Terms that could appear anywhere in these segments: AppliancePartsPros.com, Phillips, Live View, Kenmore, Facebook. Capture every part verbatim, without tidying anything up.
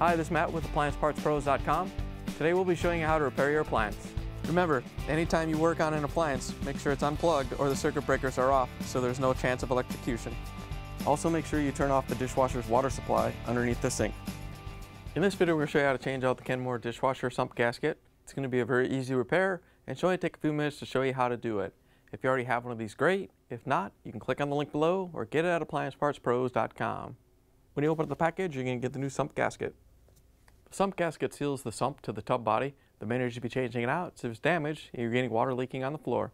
Hi, this is Matt with Appliance Parts Pros dot com. Today we'll be showing you how to repair your appliance. Remember, anytime you work on an appliance, make sure it's unplugged or the circuit breakers are off so there's no chance of electrocution. Also make sure you turn off the dishwasher's water supply underneath the sink. In this video we're going to show you how to change out the Kenmore dishwasher sump gasket. It's going to be a very easy repair and should only take a few minutes to show you how to do it. If you already have one of these, great. If not, you can click on the link below or get it at Appliance Parts Pros dot com. When you open up the package, you're going to get the new sump gasket. The sump gasket seals the sump to the tub body. The main reason to be changing it out is if it's damaged and you're getting water leaking on the floor.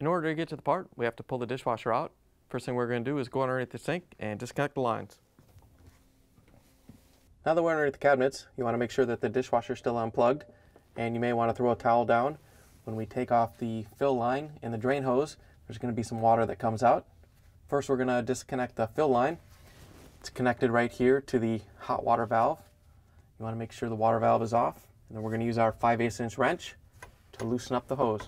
In order to get to the part, we have to pull the dishwasher out. First thing we're going to do is go underneath the sink and disconnect the lines. Now that we're underneath the cabinets, you want to make sure that the dishwasher is still unplugged, and you may want to throw a towel down. When we take off the fill line and the drain hose, there's going to be some water that comes out. First, we're going to disconnect the fill line. It's connected right here to the hot water valve. You want to make sure the water valve is off, and then we're going to use our five eighths inch wrench to loosen up the hose.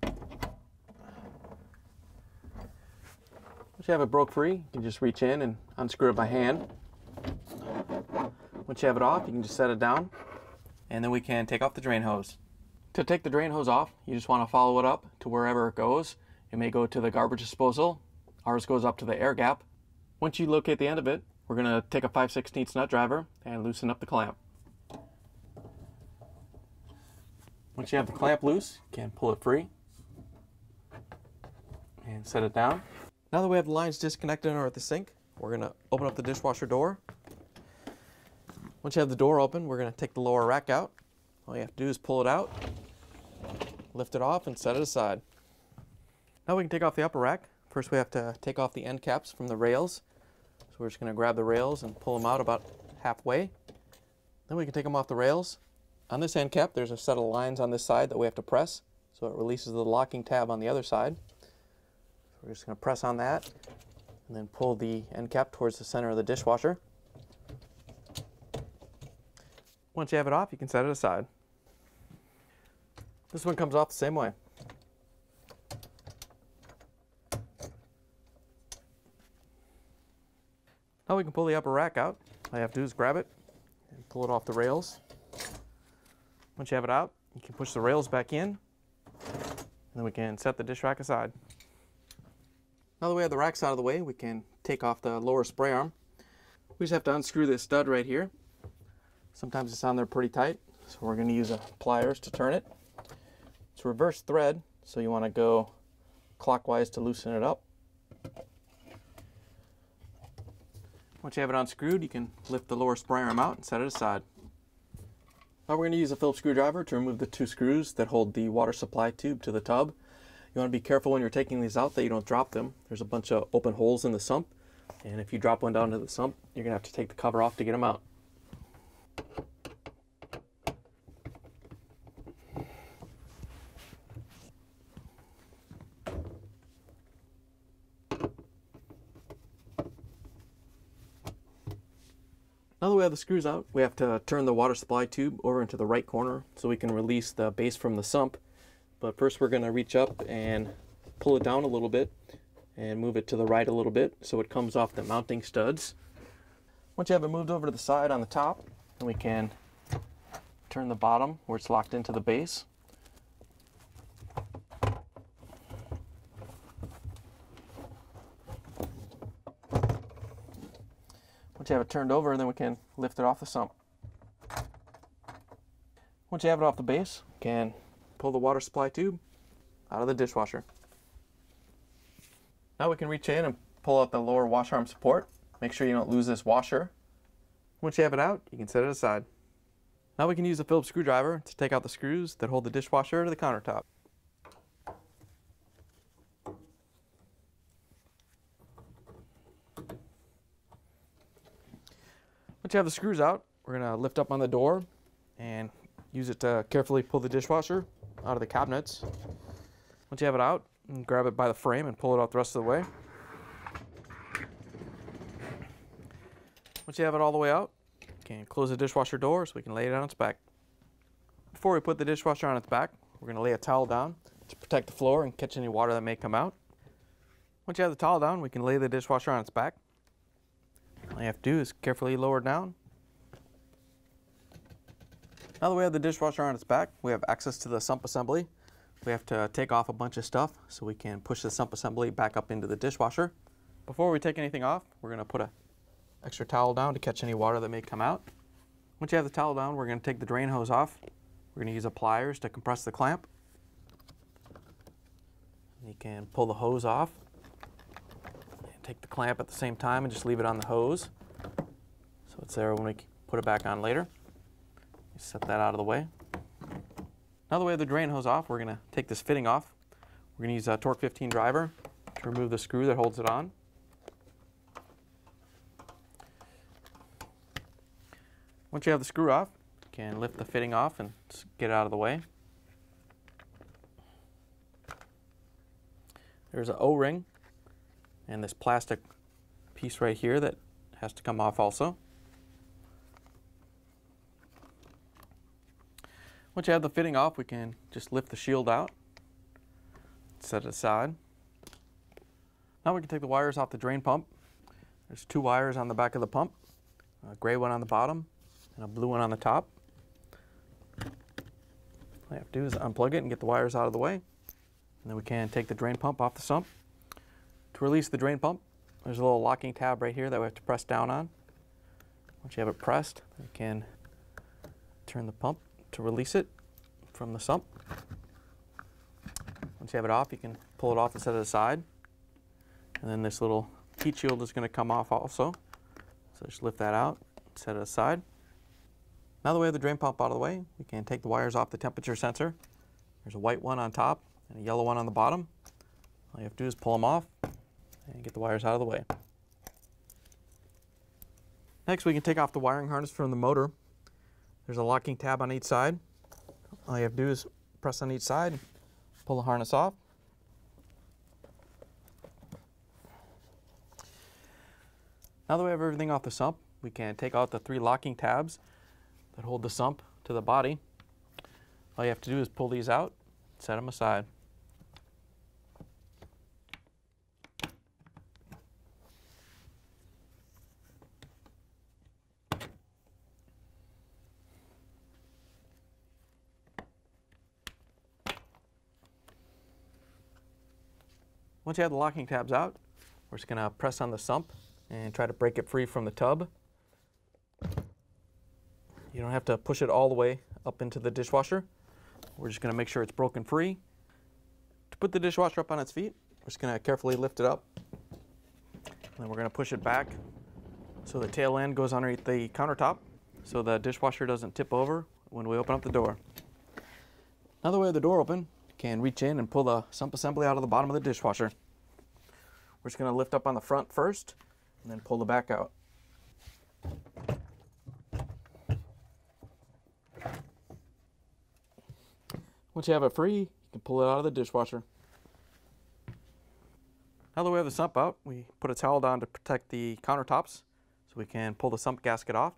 Once you have it broke free, you can just reach in and unscrew it by hand. Once you have it off, you can just set it down, and then we can take off the drain hose. To take the drain hose off, you just want to follow it up to wherever it goes. It may go to the garbage disposal. Ours goes up to the air gap. Once you locate the end of it, we're going to take a five sixteenths nut driver and loosen up the clamp. Once you have the clamp loose, you can pull it free and set it down. Now that we have the lines disconnected and are at the sink, we're going to open up the dishwasher door. Once you have the door open, we're going to take the lower rack out. All you have to do is pull it out, lift it off, and set it aside. Now we can take off the upper rack. First we have to take off the end caps from the rails. So we're just going to grab the rails and pull them out about halfway. Then we can take them off the rails. On this end cap, there's a set of lines on this side that we have to press, so it releases the locking tab on the other side. So we're just going to press on that, and then pull the end cap towards the center of the dishwasher. Once you have it off, you can set it aside. This one comes off the same way. Now we can pull the upper rack out. All you have to do is grab it and pull it off the rails. Once you have it out, you can push the rails back in, and then we can set the dish rack aside. Now that we have the racks out of the way, we can take off the lower spray arm. We just have to unscrew this stud right here. Sometimes it's on there pretty tight, so we're going to use a pliers to turn it. It's reverse thread, so you want to go clockwise to loosen it up. Once you have it unscrewed, you can lift the lower spray arm out and set it aside. Now we're going to use a Phillips screwdriver to remove the two screws that hold the water supply tube to the tub. You want to be careful when you're taking these out that you don't drop them. There's a bunch of open holes in the sump, and if you drop one down to the sump, you're going to have to take the cover off to get them out. Now that we have the screws out, we have to turn the water supply tube over into the right corner so we can release the base from the sump. But first we're going to reach up and pull it down a little bit and move it to the right a little bit so it comes off the mounting studs. Once you have it moved over to the side on the top, then we can turn the bottom where it's locked into the base. Once you have it turned over, then we can lift it off the sump. Once you have it off the base, you can pull the water supply tube out of the dishwasher. Now we can reach in and pull out the lower wash arm support. Make sure you don't lose this washer. Once you have it out, you can set it aside. Now we can use a Phillips screwdriver to take out the screws that hold the dishwasher to the countertop. Once you have the screws out, we're going to lift up on the door and use it to carefully pull the dishwasher out of the cabinets. Once you have it out, you can grab it by the frame and pull it out the rest of the way. Once you have it all the way out, you can close the dishwasher door so we can lay it on its back. Before we put the dishwasher on its back, we're going to lay a towel down to protect the floor and catch any water that may come out. Once you have the towel down, we can lay the dishwasher on its back. All you have to do is carefully lower down. Now that we have the dishwasher on its back, we have access to the sump assembly. We have to take off a bunch of stuff so we can push the sump assembly back up into the dishwasher. Before we take anything off, we're going to put an extra towel down to catch any water that may come out. Once you have the towel down, we're going to take the drain hose off. We're going to use pliers to compress the clamp. You can pull the hose off, and take the clamp at the same time and just leave it on the hose so it's there when we put it back on later. Set that out of the way. Now that we have the drain hose off, we're going to take this fitting off. We're going to use a torque fifteen driver to remove the screw that holds it on. Once you have the screw off, you can lift the fitting off and get it out of the way. There's an O-ring and this plastic piece right here that has to come off also. Once you have the fitting off, we can just lift the shield out, set it aside. Now we can take the wires off the drain pump. There's two wires on the back of the pump, a gray one on the bottom and a blue one on the top. All you have to do is unplug it and get the wires out of the way. And then we can take the drain pump off the sump. To release the drain pump, there's a little locking tab right here that we have to press down on. Once you have it pressed, you can turn the pump to release it from the sump. Once you have it off, you can pull it off and set it aside. And then this little heat shield is going to come off also. So just lift that out, set it aside. Now that we have the drain pump out of the way, we can take the wires off the temperature sensor. There's a white one on top and a yellow one on the bottom. All you have to do is pull them off and get the wires out of the way. Next, we can take off the wiring harness from the motor. There's a locking tab on each side. All you have to do is press on each side, pull the harness off. Now that we have everything off the sump, we can take out the three locking tabs that hold the sump to the body. All you have to do is pull these out, set them aside. Once you have the locking tabs out, we're just going to press on the sump and try to break it free from the tub. You don't have to push it all the way up into the dishwasher. We're just going to make sure it's broken free. To put the dishwasher up on its feet, we're just going to carefully lift it up. And then we're going to push it back so the tail end goes underneath the countertop so the dishwasher doesn't tip over when we open up the door. Now that we have the door open, can reach in and pull the sump assembly out of the bottom of the dishwasher. We're just going to lift up on the front first and then pull the back out. Once you have it free, you can pull it out of the dishwasher. Now that we have the sump out, we put a towel down to protect the countertops so we can pull the sump gasket off.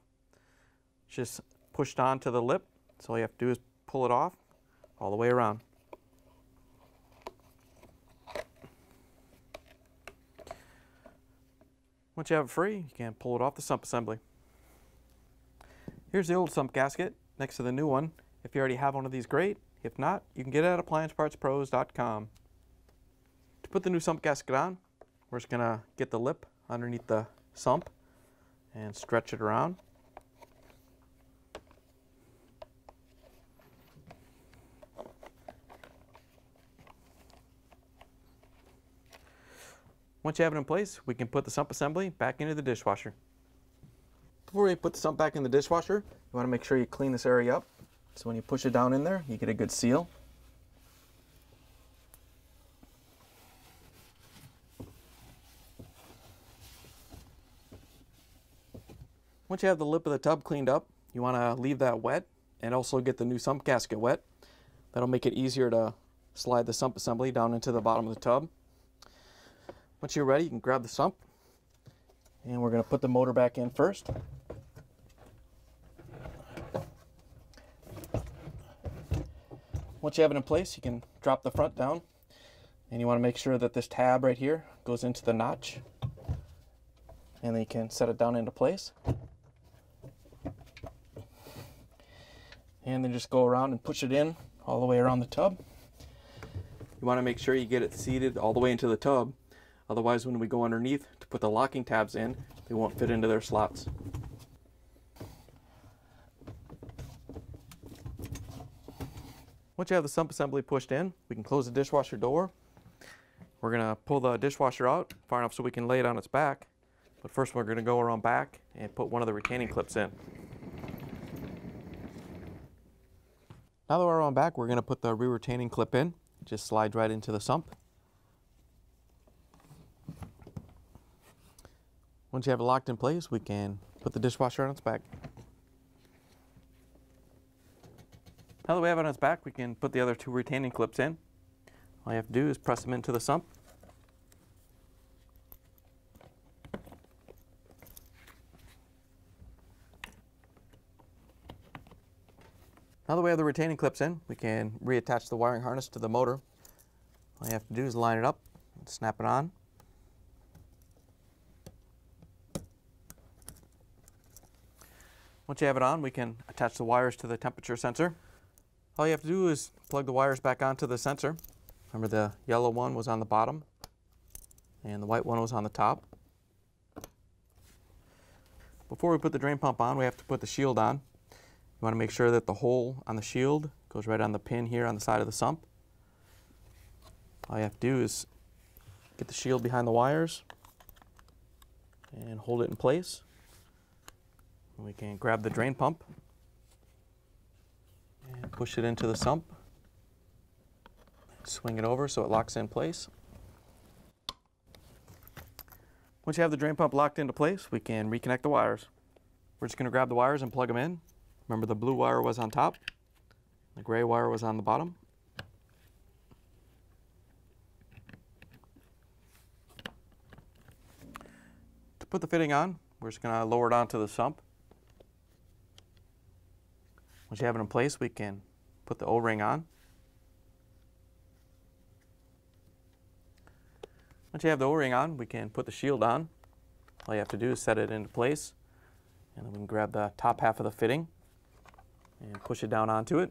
It's just pushed onto the lip, so all you have to do is pull it off all the way around. Once you have it free, you can pull it off the sump assembly. Here's the old sump gasket next to the new one. If you already have one of these, great. If not, you can get it at Appliance Parts Pros dot com. To put the new sump gasket on, we're just going to get the lip underneath the sump and stretch it around. Once you have it in place, we can put the sump assembly back into the dishwasher. Before we put the sump back in the dishwasher, you want to make sure you clean this area up. So when you push it down in there, you get a good seal. Once you have the lip of the tub cleaned up, you want to leave that wet and also get the new sump gasket wet. That'll make it easier to slide the sump assembly down into the bottom of the tub. Once you're ready, you can grab the sump, and we're going to put the motor back in first. Once you have it in place, you can drop the front down, and you want to make sure that this tab right here goes into the notch, and then you can set it down into place. And then just go around and push it in all the way around the tub. You want to make sure you get it seated all the way into the tub. Otherwise, when we go underneath to put the locking tabs in, they won't fit into their slots. Once you have the sump assembly pushed in, we can close the dishwasher door. We're going to pull the dishwasher out far enough so we can lay it on its back. But first we're going to go around back and put one of the retaining clips in. Now that we're around back, we're going to put the rear retaining clip in. It just slides right into the sump. Once you have it locked in place, we can put the dishwasher on its back. Now that we have it on its back, we can put the other two retaining clips in. All you have to do is press them into the sump. Now that we have the retaining clips in, we can reattach the wiring harness to the motor. All you have to do is line it up and snap it on. Once you have it on, we can attach the wires to the temperature sensor. All you have to do is plug the wires back onto the sensor. Remember, the yellow one was on the bottom and the white one was on the top. Before we put the drain pump on, we have to put the shield on. You want to make sure that the hole on the shield goes right on the pin here on the side of the sump. All you have to do is get the shield behind the wires and hold it in place. We can grab the drain pump and push it into the sump. Swing it over so it locks in place. Once you have the drain pump locked into place, we can reconnect the wires. We're just going to grab the wires and plug them in. Remember, the blue wire was on top, the gray wire was on the bottom. To put the fitting on, we're just going to lower it onto the sump. Once you have it in place, we can put the O-ring on. Once you have the O-ring on, we can put the shield on. All you have to do is set it into place, and then we can grab the top half of the fitting and push it down onto it.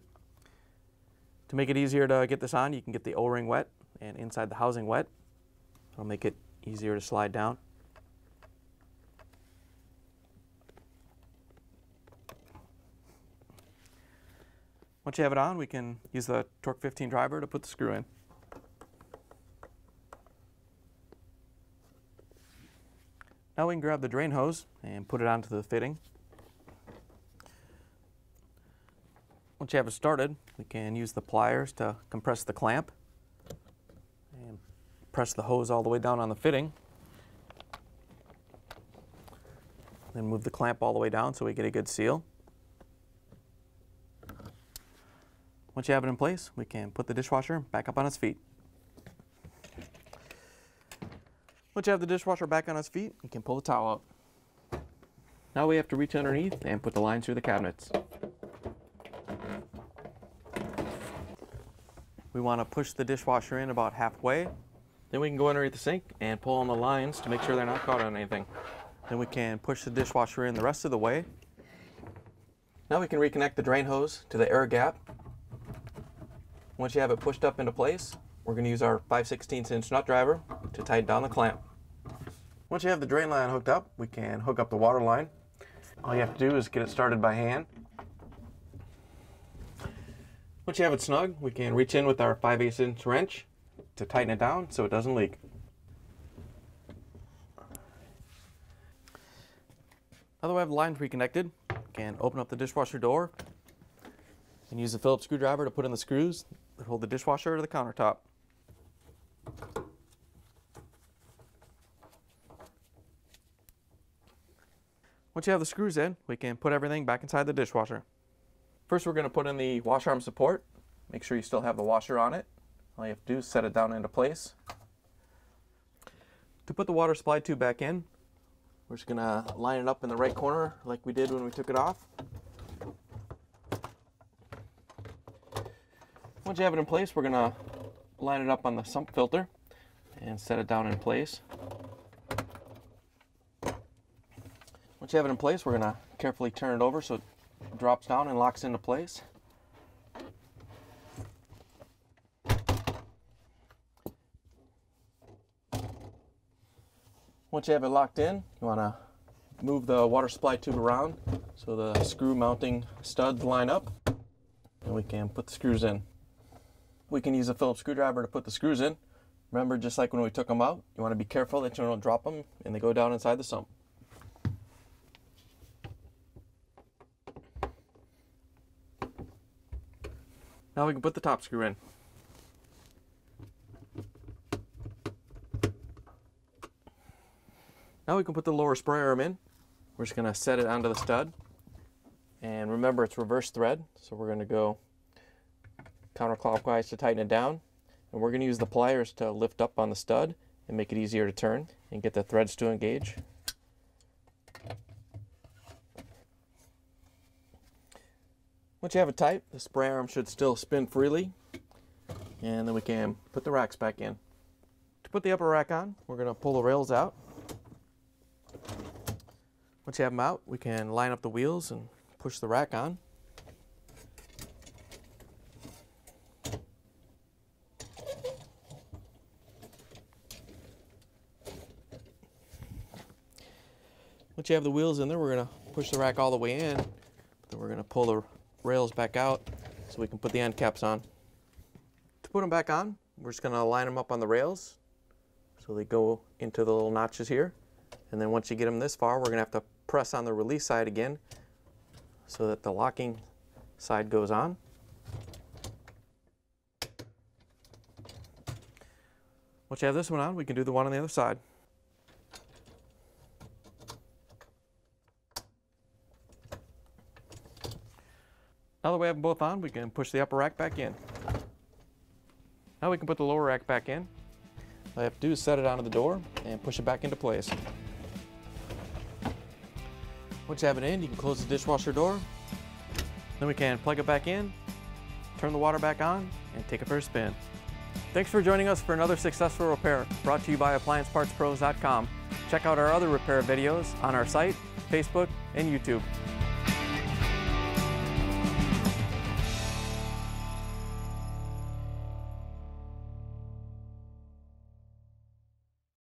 To make it easier to get this on, you can get the O-ring wet and inside the housing wet. It'll make it easier to slide down. Once you have it on, we can use the Torque fifteen driver to put the screw in. Now we can grab the drain hose and put it onto the fitting. Once you have it started, we can use the pliers to compress the clamp and press the hose all the way down on the fitting. Then move the clamp all the way down so we get a good seal. Once you have it in place, we can put the dishwasher back up on its feet. Once you have the dishwasher back on its feet, you can pull the towel out. Now we have to reach underneath and put the line through the cabinets. We want to push the dishwasher in about halfway. Then we can go underneath the sink and pull on the lines to make sure they're not caught on anything. Then we can push the dishwasher in the rest of the way. Now we can reconnect the drain hose to the air gap. Once you have it pushed up into place, we're going to use our five sixteenths inch nut driver to tighten down the clamp. Once you have the drain line hooked up, we can hook up the water line. All you have to do is get it started by hand. Once you have it snug, we can reach in with our five eighths inch wrench to tighten it down so it doesn't leak. Now that we have the lines reconnected, we can open up the dishwasher door and use the Phillips screwdriver to put in the screws that hold the dishwasher to the countertop. Once you have the screws in, we can put everything back inside the dishwasher. First, we're going to put in the wash arm support. Make sure you still have the washer on it. All you have to do is set it down into place. To put the water supply tube back in, we're just going to line it up in the right corner like we did when we took it off. Once you have it in place, we're going to line it up on the sump filter and set it down in place. you have it in place, we're going to carefully turn it over so it drops down and locks into place. Once you have it locked in, you want to move the water supply tube around so the screw mounting studs line up and we can put the screws in. We can use a Phillips screwdriver to put the screws in. Remember, just like when we took them out, you want to be careful that you don't drop them and they go down inside the sump. Now we can put the top screw in. Now we can put the lower spray arm in. We're just going to set it onto the stud. And remember, it's reverse thread, so we're going to go counterclockwise to tighten it down. And we're going to use the pliers to lift up on the stud and make it easier to turn and get the threads to engage. Once you have it tight, the spray arm should still spin freely. And then we can put the racks back in. To put the upper rack on, we're going to pull the rails out. Once you have them out, we can line up the wheels and push the rack on. Once you have the wheels in there, we're going to push the rack all the way in, but then we're going to pull the rails back out so we can put the end caps on. To put them back on, we're just going to line them up on the rails so they go into the little notches here. And then once you get them this far, we're going to have to press on the release side again so that the locking side goes on. Once you have this one on, we can do the one on the other side. Now that we have them both on, we can push the upper rack back in. Now we can put the lower rack back in. All I have to do is set it onto the door and push it back into place. Once you have it in, you can close the dishwasher door. Then we can plug it back in, turn the water back on, and take it for a spin. Thanks for joining us for another successful repair brought to you by Appliance Parts Pros dot com. Check out our other repair videos on our site, Facebook, and YouTube.